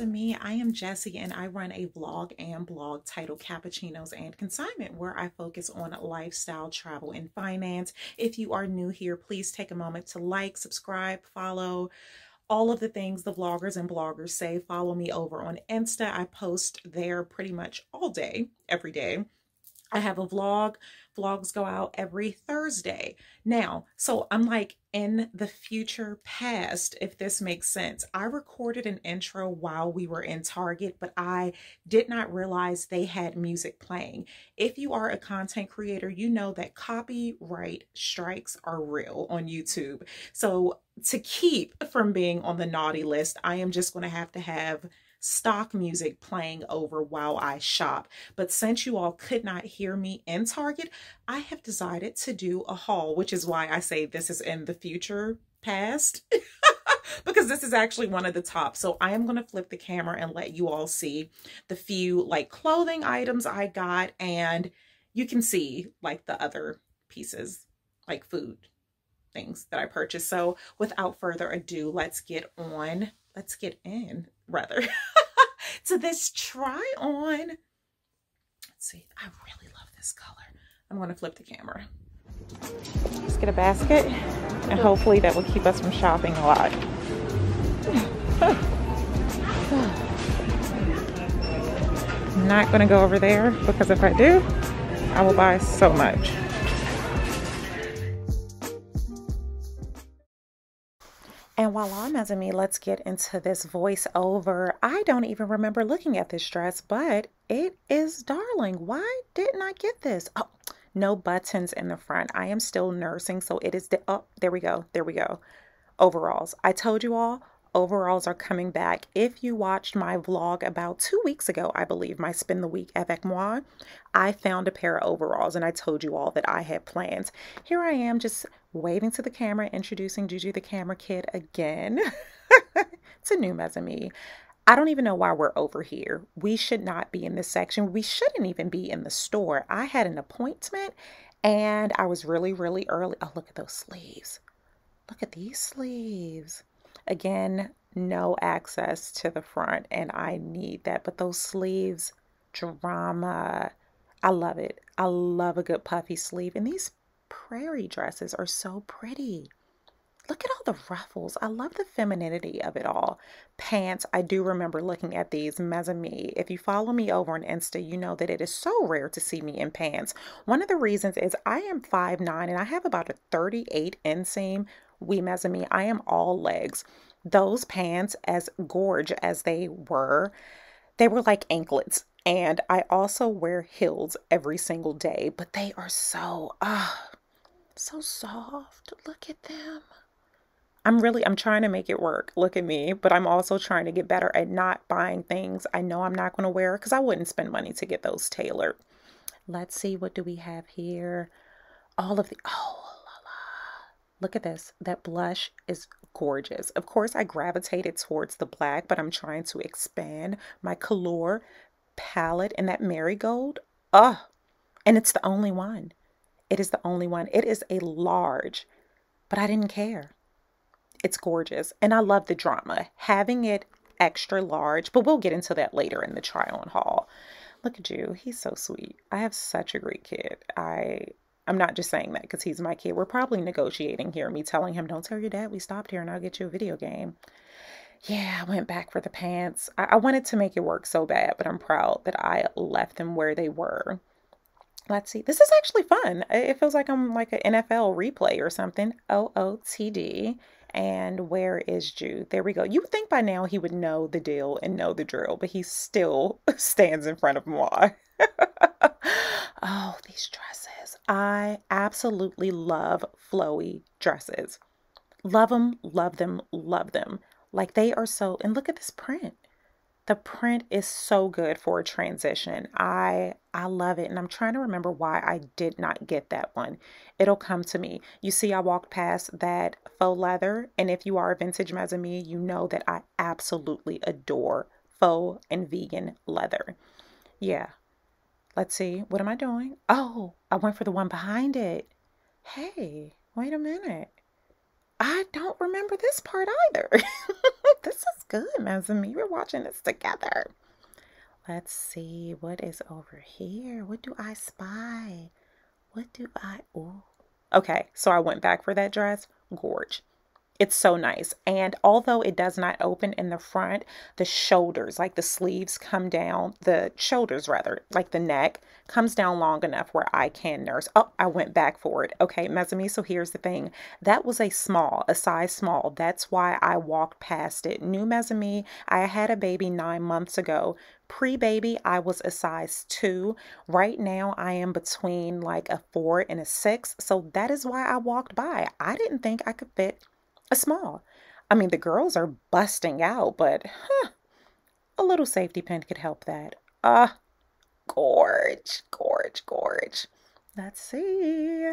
to me, I am Jessie and I run a vlog and blog titled Cappuccinos and Consignment, where I focus on lifestyle, travel, and finance. If you are new here, please take a moment to like, subscribe, follow, all of the things the vloggers and bloggers say. Follow me over on Insta. I post there pretty much all day, every day. I have a vlog. Vlogs go out every Thursday. Now, so unlike in the future past, if this makes sense, I recorded an intro while we were in Target, but I did not realize they had music playing. If you are a content creator, you know that copyright strikes are real on YouTube. So to keep from being on the naughty list, I am just going to have stock music playing over while I shop. But since you all could not hear me in Target, I have decided to do a haul, which is why I say this is in the future past, because this is actually one of the tops. So I am going to flip the camera and let you all see the few like clothing items I got, and you can see like the other pieces like food things that I purchased. So without further ado, let's get in to this try on. Let's see, I really love this color. I'm gonna flip the camera. Let's get a basket and hopefully that will keep us from shopping a lot. I'm not gonna go over there because if I do, I will buy so much. And while I'm as me, let's get into this voiceover. I don't even remember looking at this dress, but it is darling. Why didn't I get this? Oh, no buttons in the front. I am still nursing, so it is oh, there we go. There we go. Overalls. I told you all, overalls are coming back. If you watched my vlog about 2 weeks ago, I believe, my Spend the Week avec moi, I found a pair of overalls and I told you all that I had plans. Here I am just waving to the camera, introducing Juju the camera kid again. It's a new Mesame. I don't even know why we're over here. We should not be in this section. We shouldn't even be in the store. I had an appointment and I was really, really early. Oh, look at those sleeves. Look at these sleeves. Again, no access to the front and I need that. But those sleeves, drama. I love it. I love a good puffy sleeve. And these prairie dresses are so pretty. Look at all the ruffles. I love the femininity of it all. Pants, I do remember looking at these. Mesame. If you follow me over on Insta, you know that it is so rare to see me in pants. One of the reasons is I am 5'9 and I have about a 38 inseam. We Mesame, I am all legs. Those pants, as gorge as they were like anklets. And I also wear heels every single day, but they are so, so soft. Look at them. I'm trying to make it work. Look at me. But I'm also trying to get better at not buying things I know I'm not going to wear, because I wouldn't spend money to get those tailored. Let's see. What do we have here? All of the, oh, la la. Look at this. That blush is gorgeous. Of course, I gravitated towards the black, but I'm trying to expand my color palette. And that marigold. Oh, and it's the only one. It is the only one. It is a large, but I didn't care. It's gorgeous. And I love the drama, having it extra large, but we'll get into that later in the try on haul. Look at you. He's so sweet. I have such a great kid. I'm not just saying that because he's my kid. We're probably negotiating here. Me telling him, don't tell your dad we stopped here and I'll get you a video game. Yeah, I went back for the pants. I wanted to make it work so bad, but I'm proud that I left them where they were. Let's see. This is actually fun. It feels like I'm like an NFL replay or something. OOTD. And where is Jude? There we go. You would think by now he would know the deal and know the drill, but he still stands in front of moi. Oh, these dresses. I absolutely love flowy dresses. Love them, love them, love them. Like they are so, and look at this print. The print is so good for a transition. I love it. And I'm trying to remember why I did not get that one. It'll come to me. You see, I walked past that faux leather. And if you are a vintage Mesame, you know that I absolutely adore faux and vegan leather. Yeah. Let's see. What am I doing? Oh, I went for the one behind it. Hey, wait a minute. I don't remember this part either. This is good, Mazami. We're watching this together. Let's see what is over here. What do I spy? What do I... Ooh. Okay, so I went back for that dress. Gorge. It's so nice. And although it does not open in the front, the shoulders, like the sleeves come down, the shoulders rather, like the neck comes down long enough where I can nurse. Oh, I went back for it. Okay, Mazami, so here's the thing. That was a small, a size small. That's why I walked past it. New Mazami, I had a baby 9 months ago. Pre-baby, I was a size 2. Right now, I am between like a 4 and a 6. So that is why I walked by. I didn't think I could fit a small. I mean, the girls are busting out, but a little safety pin could help that. Gorge, gorge, gorge. Let's see.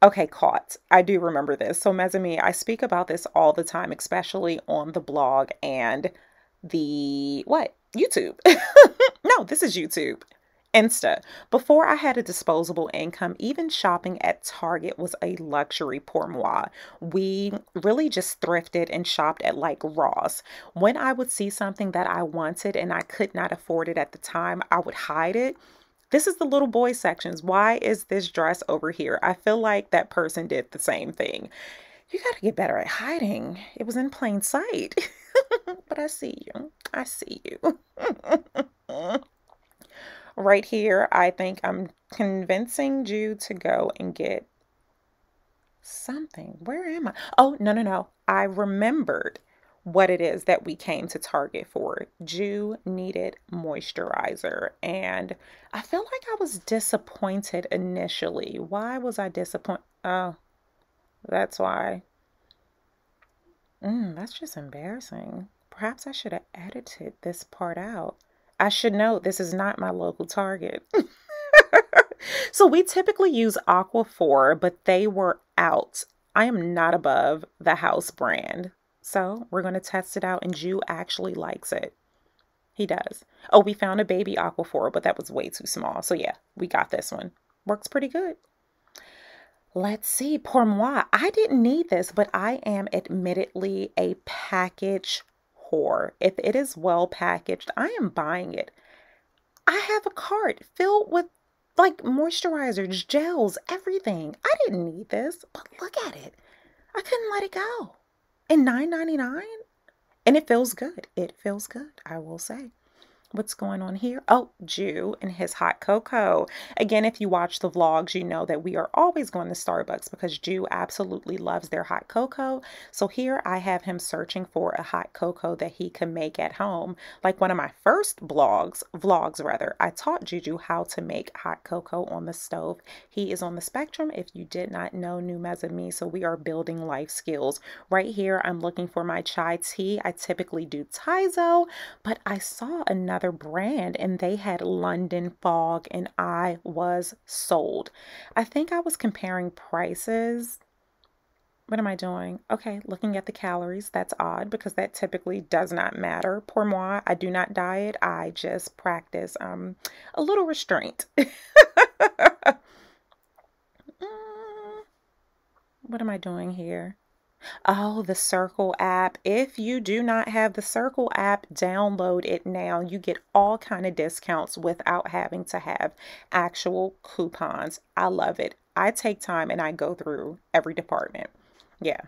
Okay, caught. I do remember this. So Mazami, I speak about this all the time, especially on the blog and the, what? YouTube. No, this is YouTube. Insta. Before I had a disposable income, even shopping at Target was a luxury pour moi. We really just thrifted and shopped at like Ross. When I would see something that I wanted and I could not afford it at the time, I would hide it. This is the little boy sections. Why is this dress over here? I feel like that person did the same thing. You got to get better at hiding. It was in plain sight. But I see you. I see you. Right here, I think I'm convincing you to go and get something. Where am I? Oh, no, no, no. I remembered what it is that we came to Target for. Jew needed moisturizer. And I feel like I was disappointed initially. Why was I disappointed? Oh, that's why. That's just embarrassing. Perhaps I should have edited this part out. I should note this is not my local Target. So we typically use Aquaphor, but they were out. I am not above the house brand. So we're going to test it out, and Jew actually likes it. He does. Oh, we found a baby Aquaphor, but that was way too small. So yeah, we got this one. Works pretty good. Let's see. Pour moi. I didn't need this, but I am admittedly a package or if it is well packaged, I am buying it. I have a cart filled with like moisturizers, gels, everything. I didn't need this, but look at it. I couldn't let it go. And $9.99, and it feels good. It feels good, I will say. What's going on here? Oh, Jew and his hot cocoa. Again, if you watch the vlogs, you know that we are always going to Starbucks because Jew absolutely loves their hot cocoa. So here I have him searching for a hot cocoa that he can make at home. Like one of my first vlogs, I taught Juju how to make hot cocoa on the stove. He is on the spectrum, if you did not know, New Mazami. So we are building life skills. Right here, I'm looking for my chai tea. I typically do Taizo, but I saw another brand and they had London Fog and I was sold. I think I was comparing prices. What am I doing? Okay, looking at the calories. That's odd because that typically does not matter. Pour moi, I do not diet. I just practice a little restraint. What am I doing here? Oh, the Circle app. If you do not have the Circle app, download it now. You get all kind of discounts without having to have actual coupons. I love it. I take time and I go through every department. Yeah.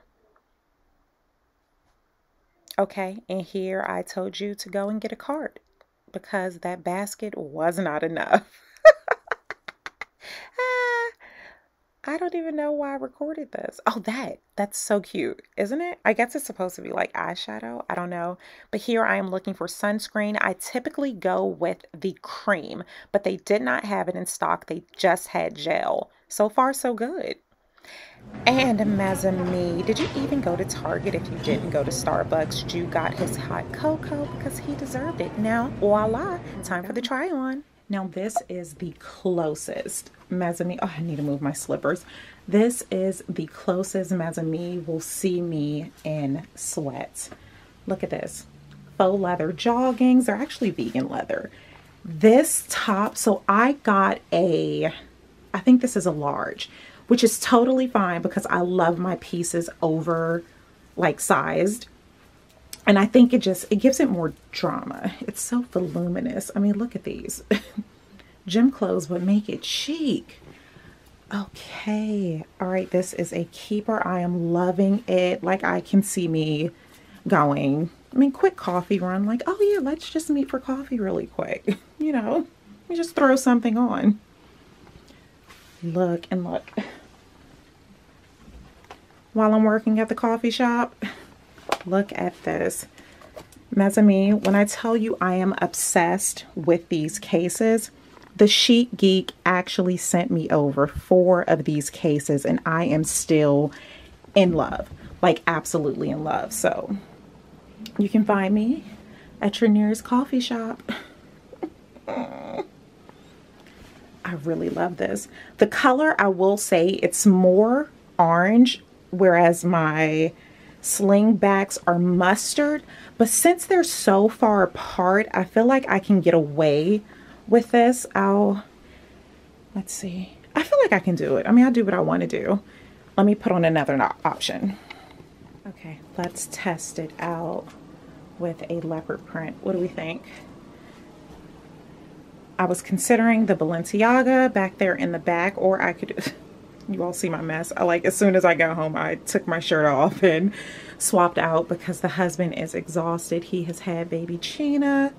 Okay, and here I told you to go and get a cart because that basket was not enough. I don't even know why I recorded this. Oh, that's so cute, isn't it? I guess it's supposed to be like eyeshadow. I don't know. But here I am looking for sunscreen. I typically go with the cream, but they did not have it in stock. They just had gel. So far, so good. And Mazami, did you even go to Target if you didn't go to Starbucks? Jew got his hot cocoa because he deserved it. Now, voila, time for the try on. Now this is the closest Mazami. Oh, I need to move my slippers. This is the closest Mazami will see me in sweats. Look at this. Faux leather joggings. They're actually vegan leather. This top, so I got I think this is a large, which is totally fine because I love my pieces over like sized. And I think it gives it more drama. It's so voluminous. I mean, look at these. Gym clothes, but make it chic. Okay. All right. This is a keeper. I am loving it. Like, I can see me going. I mean, quick coffee run. Like, oh yeah, let's just meet for coffee really quick. You know, you just throw something on. Look and look. While I'm working at the coffee shop, look at this. Mezzanine, when I tell you I am obsessed with these cases, the Sheik Geek actually sent me over 4 of these cases and I am still in love, like absolutely in love. So you can find me at your nearest coffee shop. I really love this. The color, I will say, it's more orange, whereas my slingbacks are mustard, but since they're so far apart, I feel like I can get away with this. Let's see. I feel like I can do it. I mean, I'll do what I want to do. Let me put on another option. Okay, let's test it out with a leopard print. What do we think? I was considering the Balenciaga back there in the back, or I could... You all see my mess. As soon as I got home, I took my shirt off and swapped out because the husband is exhausted. He has had baby Chyna.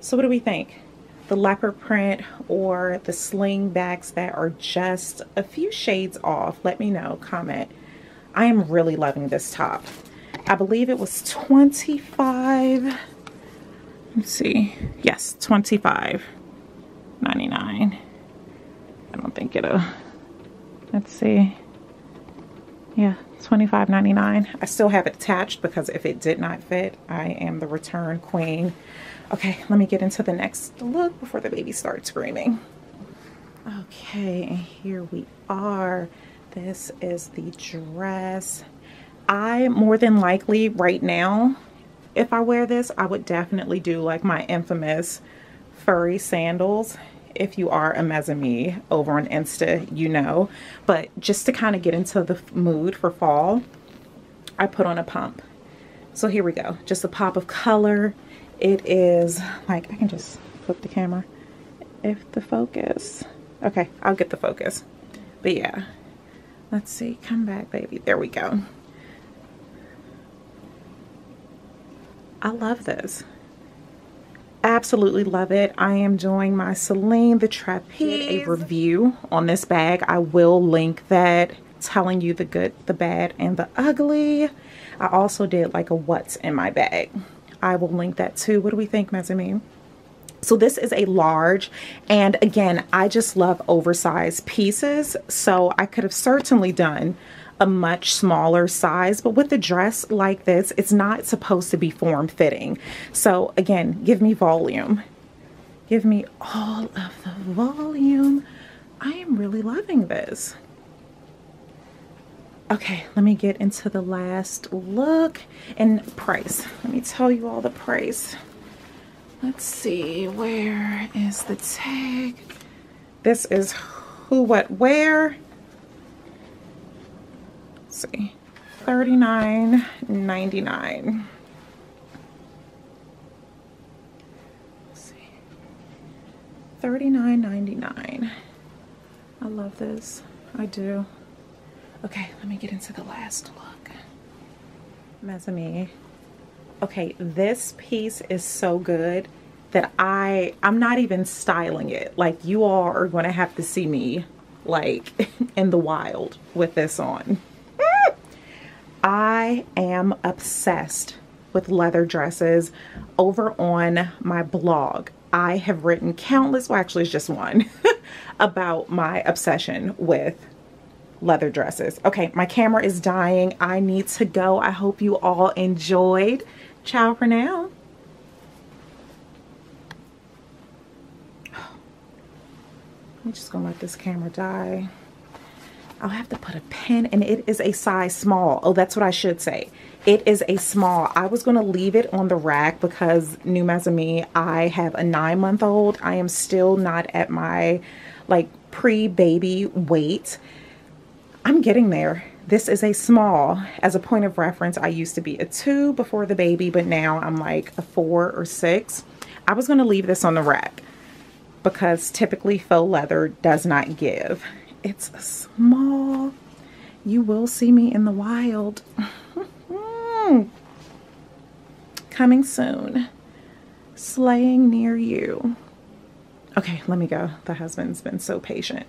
So what do we think? The leopard print or the slingbacks that are just a few shades off? Let me know. Comment. I am really loving this top. I believe it was $25. Let's see. Yes, $25.99. I don't think it'll... Let's see. Yeah, $25.99. I still have it attached because if it did not fit, I am the return queen. Okay, let me get into the next look before the baby starts screaming. Okay, and here we are. This is the dress. I more than likely right now, if I wear this, I would definitely do like my infamous furry sandals. If you are a mezzanine over on Insta, you know, but just to kind of get into the mood for fall, I put on a pump. So here we go. Just a pop of color. It is like, I can just flip the camera if the focus. Okay, I'll get the focus. But yeah, let's see. Come back, baby. There we go. I love this. Absolutely love it. I am doing my Celine the Trapeze, a review on this bag. I will link that, telling you the good, the bad, and the ugly. I also did like a what's in my bag. I will link that too. What do we think, Mezzanine? So this is a large, and again, I just love oversized pieces. So I could have certainly done a much smaller size, but with a dress like this, it's not supposed to be form-fitting. So again, give me volume. Give me all of the volume. I am really loving this. Okay, let me get into the last look and price. Let me tell you all the price. Let's see, where is the tag? This is Who What Wear. See, $39.99. See, $39.99. I love this. I do. Okay, let me get into the last look. Mezzanine. Okay, this piece is so good that I'm not even styling it. Like, you all are going to have to see me like in the wild with this on. I am obsessed with leather dresses. Over on my blog, I have written countless, well actually it's just one, about my obsession with leather dresses. Okay, my camera is dying. I need to go. I hope you all enjoyed. Ciao for now. I'm just gonna let this camera die. I'll have to put a pin, and it is a size small. Oh, that's what I should say. It is a small. I was going to leave it on the rack because new mezzanine, I have a 9-month-old. I am still not at my like pre-baby weight. I'm getting there. This is a small. As a point of reference, I used to be a 2 before the baby, but now I'm like a 4 or 6. I was going to leave this on the rack because typically faux leather does not give. It's a small. You will see me in the wild. Coming soon. Slaying near you. Okay, let me go. The husband's been so patient.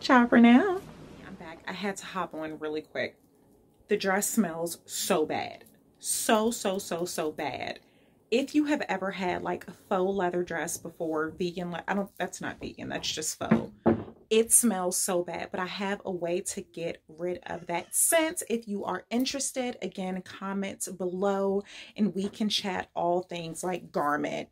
Ciao for now. I'm back. I had to hop on really quick. The dress smells so bad. So bad. If you have ever had like a faux leather dress before, vegan, that's not vegan, that's just faux. It smells so bad, but I have a way to get rid of that scent. If you are interested, again, comment below and we can chat all things like garment.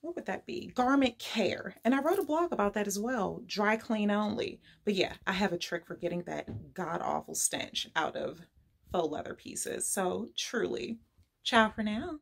What would that be? Garment care. And I wrote a blog about that as well. Dry clean only. But yeah, I have a trick for getting that god-awful stench out of faux leather pieces. So truly, ciao for now.